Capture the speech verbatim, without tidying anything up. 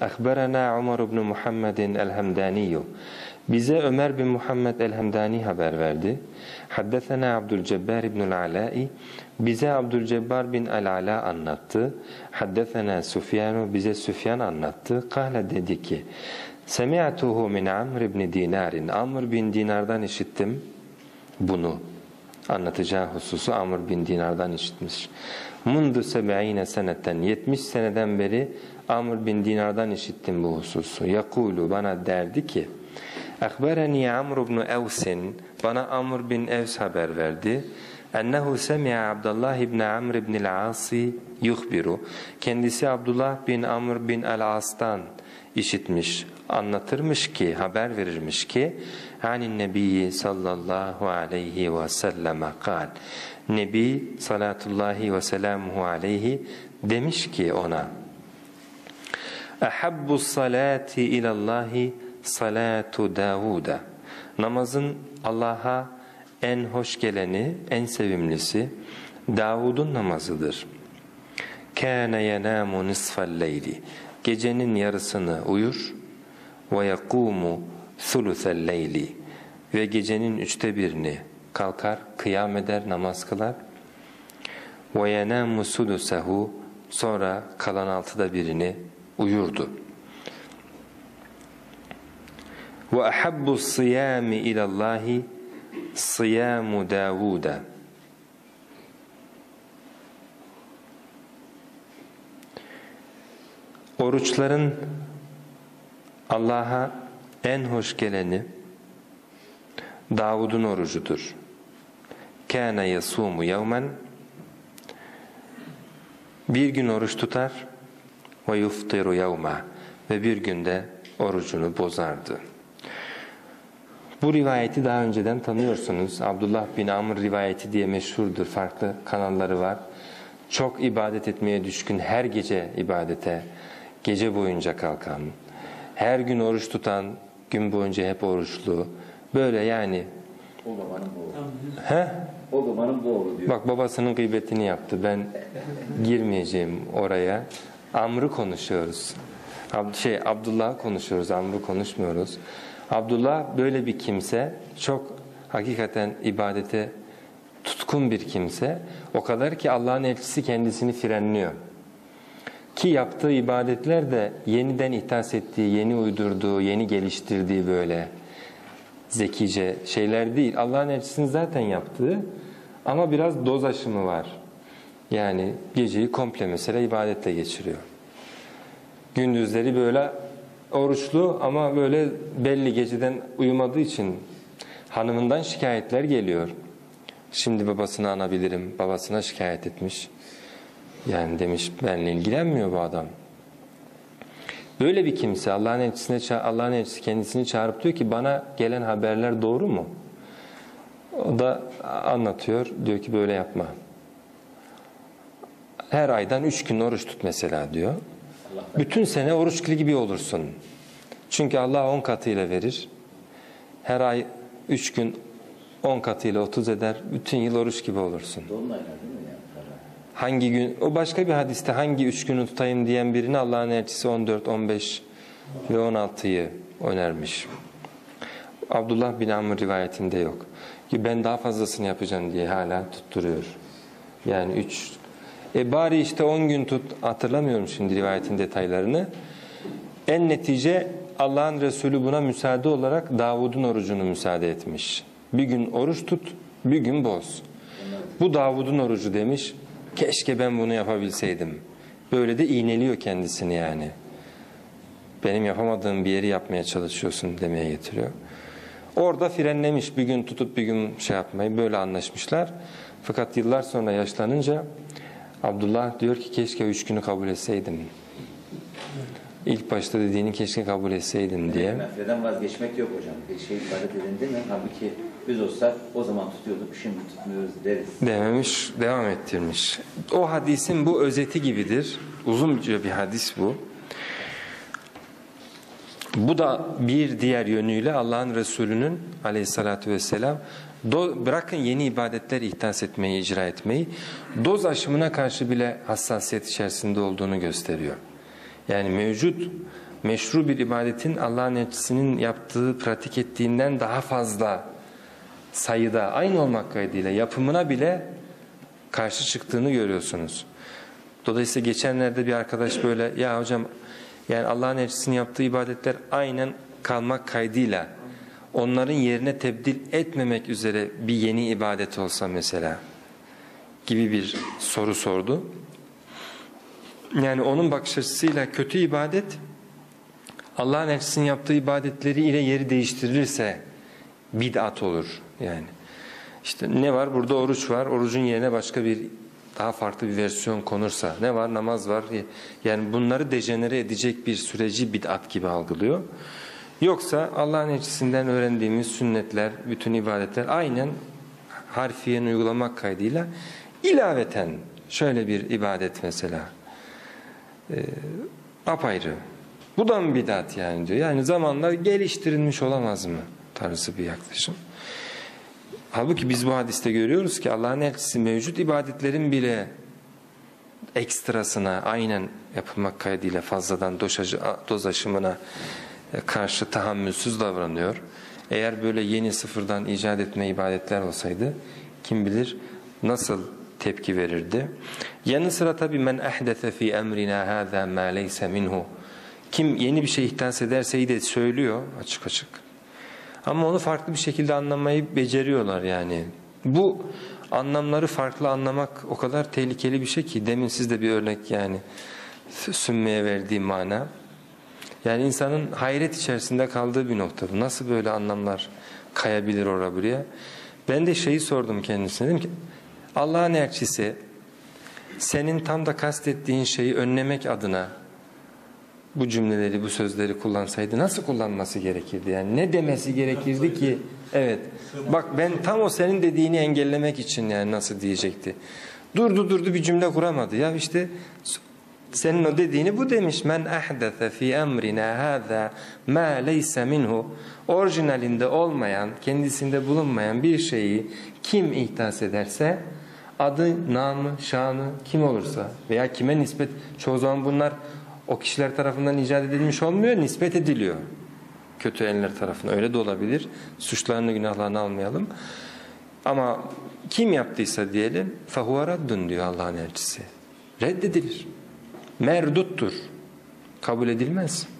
Akberena Umar ibn Muhammedin el-Hamdani. Bize Ömer bin Muhammed el-Hamdani haber verdi. Haddesena Abdülcebbar ibn al-Ala'i. Bize Abdülcebbar bin al-Ala anlattı. Haddesena Süfyan, bize Süfyan anlattı. Kâle dedi ki: Semi'tuhu min Amr ibn Dinar'in. Amr bin Dinar'dan işittim bunu. Anlatacağı hususu Amr bin Dinar'dan işitmiş. Mundu seb'ine seneten, yetmiş seneden beri Amr bin Dinar'dan işittim bu hususu. Yakulu, bana derdi ki: Akbereni Amr ibn Evsin, bana Amr bin Evs haber verdi. Ennehu semi'a Abdullah ibn Amr ibn al-Asi yuhbiru. Kendisi Abdullah bin Amr bin al-As'tan işitmiş, anlatırmış ki, haber verirmiş ki Anin Nebi sallallahu aleyhi ve selleme kal. Nebi salatullahi ve selamuhu aleyhi demiş ki ona: Ahabbu salati ilallahi salatu Davud'a. Namazın Allah'a en hoş geleni, en sevimlisi Davud'un namazıdır. Kâne yenâmu nisfel leyli. Gecenin yarısını uyur. Ve yakûmu thulüthel leyli. Ve gecenin üçte birini kalkar, kıyam eder, namaz kılar. Ve yenâmu sulusehu. Sonra kalan altıda birini uyurdu. Ve ahabbu siyâmi ilallâhi siyâmu Davud'a. Oruçların Allah'a en hoş geleni Davud'un orucudur. Kâne yasûmu yevmen. Bir gün oruç tutar. Ve yuftiru yevma. Ve bir günde orucunu bozardı. Bu rivayeti daha önceden tanıyorsunuz. Abdullah bin Amr rivayeti diye meşhurdur. Farklı kanalları var. Çok ibadet etmeye düşkün, her gece ibadete, gece boyunca kalkan, her gün oruç tutan, gün boyunca hep oruçlu. Böyle yani. O babanın boğulu. He? O babanın boğulu diyor. Bak, babasının gıybetini yaptı. Ben girmeyeceğim oraya. Amr'ı konuşuyoruz. Ab şey, Abdullah'ı konuşuyoruz. Amr'ı konuşmuyoruz. Abdullah böyle bir kimse. Çok hakikaten ibadete tutkun bir kimse. O kadar ki Allah'ın elçisi kendisini frenliyor. Ki yaptığı ibadetler de yeniden ihtas ettiği, yeni uydurduğu, yeni geliştirdiği böyle zekice şeyler değil. Allah'ın elçisinin zaten yaptığı ama biraz doz aşımı var. Yani geceyi komple mesela ibadetle geçiriyor. Gündüzleri böyle oruçlu ama böyle belli, geceden uyumadığı için hanımından şikayetler geliyor. Şimdi babasını anabilirim, babasına şikayet etmiş. Yani demiş, benimle ilgilenmiyor bu adam. Böyle bir kimse Allah'ın elçisine, Allah'ın elçisi kendisini çağırıp diyor ki bana gelen haberler doğru mu? O da anlatıyor, diyor ki böyle yapma. Her aydan üç gün oruç tut mesela diyor. Bütün sene oruçlu gibi olursun. Çünkü Allah on katıyla verir. Her ay üç gün on katıyla otuz eder. Bütün yıl oruç gibi olursun. Hangi gün, o başka bir hadiste, hangi üç günü tutayım diyen birine Allah'ın elçisi on dört, on beş ve on altıyı önermiş. Abdullah bin Amr rivayetinde yok. Ben daha fazlasını yapacağım diye hala tutturuyor. Yani üç. E bari işte on gün tut, hatırlamıyorum şimdi rivayetin detaylarını. En netice Allah'ın Resulü buna müsaade olarak Davud'un orucunu müsaade etmiş. Bir gün oruç tut, bir gün boz. Bu Davud'un orucu demiş. Keşke ben bunu yapabilseydim. Böyle de iğneliyor kendisini yani. Benim yapamadığım bir yeri yapmaya çalışıyorsun demeye getiriyor. Orada frenlemiş, bir gün tutup bir gün şey yapmayı, böyle anlaşmışlar. Fakat yıllar sonra yaşlanınca Abdullah diyor ki keşke üç günü kabul etseydim. İlk başta dediğini keşke kabul etseydim diye. Nafileden vazgeçmek yok hocam. Bir şey ibadet edin değil mi? Halbuki biz olsak o zaman tutuyorduk, şimdi tutmuyoruz deriz. Dememiş, devam ettirmiş. O hadisin bu özeti gibidir. Uzunca bir hadis bu. Bu da bir diğer yönüyle Allah'ın Resulü'nün aleyhissalatü vesselam do, bırakın yeni ibadetler ihtas etmeyi, icra etmeyi, doz aşımına karşı bile hassasiyet içerisinde olduğunu gösteriyor. Yani mevcut meşru bir ibadetin Allah'ın elçisinin yaptığı, pratik ettiğinden daha fazla sayıda, aynı olmak kaydıyla yapımına bile karşı çıktığını görüyorsunuz. Dolayısıyla geçenlerde bir arkadaş böyle, ya hocam yani Allah'ın elçisinin yaptığı ibadetler aynen kalmak kaydıyla, onların yerine tebdil etmemek üzere bir yeni ibadet olsa mesela gibi bir soru sordu. Yani onun bakış açısıyla kötü ibadet, Allah'ın elçisinin yaptığı ibadetleri ile yeri değiştirilirse bid'at olur yani. İşte ne var? Burada oruç var. Orucun yerine başka bir, daha farklı bir versiyon konursa. Ne var? Namaz var. Yani bunları dejenere edecek bir süreci bid'at gibi algılıyor. Yoksa Allah'ın elçisinden öğrendiğimiz sünnetler, bütün ibadetler aynen harfiyen uygulamak kaydıyla ilaveten şöyle bir ibadet mesela e, apayrı. Bu da mı bidat yani diyor. Yani zamanlar geliştirilmiş olamaz mı tarzı bir yaklaşım. Halbuki biz bu hadiste görüyoruz ki Allah'ın elçisi mevcut ibadetlerin bile ekstrasına, aynen yapılmak kaydıyla fazladan doşacı, doz aşımına karşı tahammülsüz davranıyor. Eğer böyle yeni sıfırdan icat etme ibadetler olsaydı kim bilir nasıl tepki verirdi. Yanı sıra tabii men ehdese fi emrina haza ma leysa minhu. Kim yeni bir şey ihdas ederseyi de söylüyor açık açık. Ama onu farklı bir şekilde anlamayı beceriyorlar yani. Bu anlamları farklı anlamak o kadar tehlikeli bir şey ki, demin sizde bir örnek yani sümmeye verdiği mana. Yani insanın hayret içerisinde kaldığı bir nokta bu. Nasıl böyle anlamlar kayabilir oraya buraya? Ben de şeyi sordum kendisine, dedim ki Allah'ın elçisi senin tam da kastettiğin şeyi önlemek adına bu cümleleri, bu sözleri kullansaydı nasıl kullanması gerekirdi? Yani ne demesi gerekirdi ki? Evet. Bak ben tam o senin dediğini engellemek için yani nasıl diyecekti? Durdu durdu bir cümle kuramadı. Ya işte senin o dediğini bu demiş. Men ahdese fi emrina haza ma leysa minhu. Orijinalinde olmayan, kendisinde bulunmayan bir şeyi kim ihdas ederse, adı, namı, şanı kim olursa veya kime nispet, çoğu zaman bunlar o kişiler tarafından icat edilmiş olmuyor, nispet ediliyor kötü eller tarafından. Öyle de olabilir. Suçlarını, günahlarını almayalım. Ama kim yaptıysa diyelim, fehuve raddun diyor Allah'ın elçisi. Reddedilir. Merduttur. Kabul edilmez.